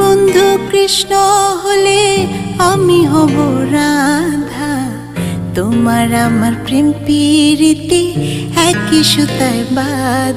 बंधु कृष्ण होले आमी हब राधा तुम्हार आमार प्रेम पीरिति एक ही सूताय बाधा।